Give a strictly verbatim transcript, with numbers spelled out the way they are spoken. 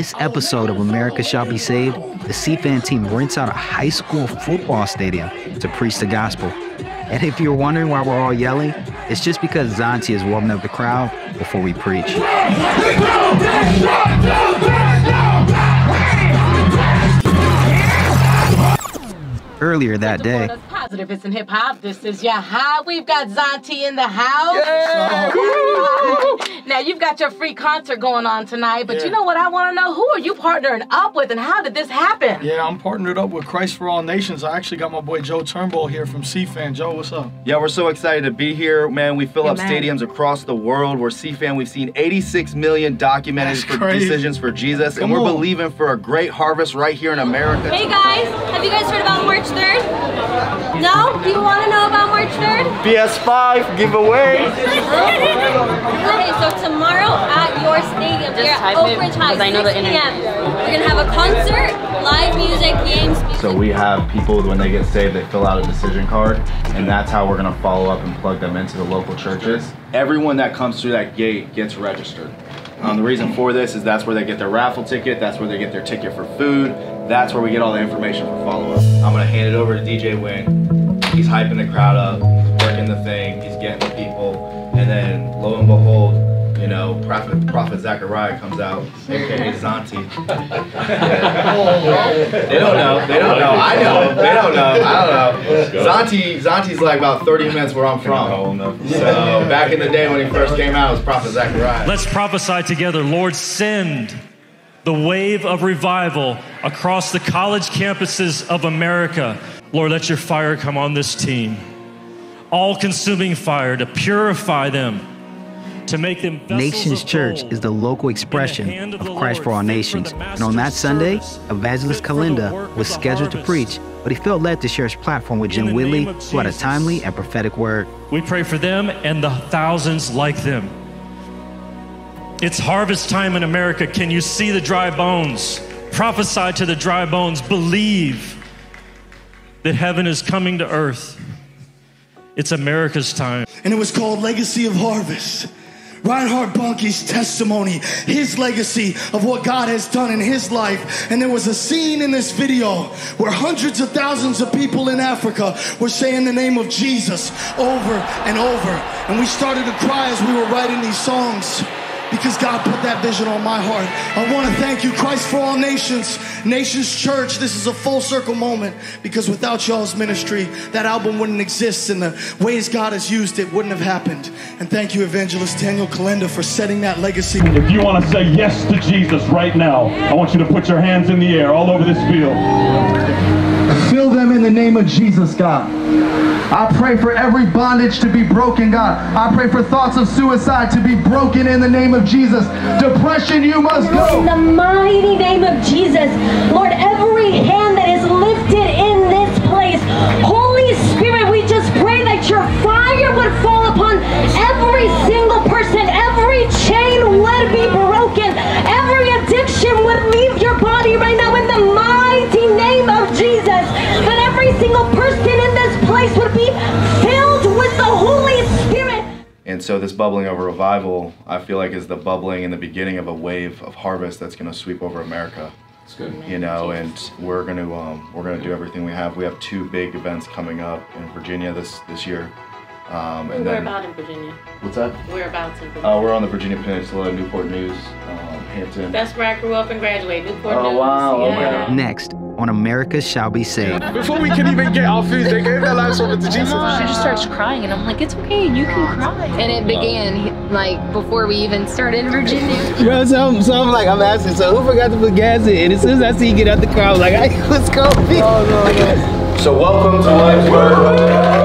this episode of America Shall Be Saved, the C Fan team rents out a high school football stadium to preach the gospel. And if you're wondering why we're all yelling, it's just because Zauntee is warming up the crowd before we preach. Earlier that day, Positivism Hip Hop. This is your high. We've got Zauntee in the house. Yeah. Cool. Now you've got your free concert going on tonight, but yeah. You know what I want to know? Who are you partnering up with, and how did this happen? Yeah, I'm partnered up with Christ for All Nations. I actually got my boy Joe Turnbull here from C Fan. Joe, what's up? Yeah, we're so excited to be here, man. We fill Amen. Up stadiums across the world. We're C Fan. We've seen eighty-six million documented for decisions for Jesus, Come and we're on. Believing for a great harvest right here in America. Hey guys, have you guys heard about March third? No? Do you want to know about March third? P S five giveaway. Okay, so tomorrow at your stadium, here at Oak Ridge High, six p m we're going to have a concert, live music, games, music. So we have people, when they get saved, they fill out a decision card, and that's how we're going to follow up and plug them into the local churches. Everyone that comes through that gate gets registered. Um, the reason for this is that's where they get their raffle ticket, that's where they get their ticket for food, that's where we get all the information for follow-up. I'm gonna hand it over to D J Wing. He's hyping the crowd up, he's working the thing, he's getting the people, and then lo and behold, you know, Prophet, Prophet Zachariah comes out, aka Zauntee. They don't know, they don't know, I know, they don't know, I don't know. Zauntee, Zauntee's like about thirty minutes where I'm from. So back in the day when he first came out, it was Prophet Zachariah. Let's prophesy together. Lord, send the wave of revival across the college campuses of America. Lord, let your fire come on this team. All-consuming fire to purify them, to make them vessels. Nations Church is the local expression of Christ for All Nations. And on that Sunday, Evangelist Kolenda was scheduled to preach, but he felt led to share his platform with Jim Whitley, who had a timely and prophetic word. We pray for them and the thousands like them. It's harvest time in America. Can you see the dry bones? Prophesy to the dry bones. Believe that heaven is coming to earth. It's America's time. And it was called Legacy of Harvest. Reinhard Bonnke's testimony, his legacy of what God has done in his life. And there was a scene in this video where hundreds of thousands of people in Africa were saying the name of Jesus over and over. And we started to cry as we were writing these songs, because God put that vision on my heart. I want to thank you, Christ for All Nations, Nations Church. This is a full circle moment, because without y'all's ministry, that album wouldn't exist, and the ways God has used it wouldn't have happened. And thank you, Evangelist Daniel Kolenda, for setting that legacy. If you want to say yes to Jesus right now, I want you to put your hands in the air all over this field. Fill them in the name of Jesus, God. I pray for every bondage to be broken, God. I pray for thoughts of suicide to be broken in the name of Jesus. Depression, you must go. In the mighty name of Jesus, Lord, every hand that is lifted in this place, Holy Spirit, we just pray that your fire would fall upon every single person. Every chain would be broken. Every addiction would leave your body right now in the mighty name of Jesus. That every single person in this place would be filled with the Holy Spirit. And so this bubbling over revival, I feel like, is the bubbling in the beginning of a wave of harvest that's going to sweep over America. That's good. You know, and we're going to um, we're going to do everything we have. We have two big events coming up in Virginia this this year. Um, and we're about in Virginia. What's that? We're about in Virginia. Uh, we're on the Virginia Peninsula, Newport News, um, Hampton. That's where I grew up and graduated, Newport oh, News. Wow, yeah. Oh wow! Next on America Shall Be Saved. Before we could even get our food, they gave their lives over to Jesus. She just starts crying, and I'm like, it's okay, you can cry. And it began like before we even started in Virginia. Bro, so I'm, so I'm like, I'm asking, so who forgot to put gas in? And as soon as I see you get out the car, I'm like, hey, let's go. Oh, no, no. So welcome to Life World.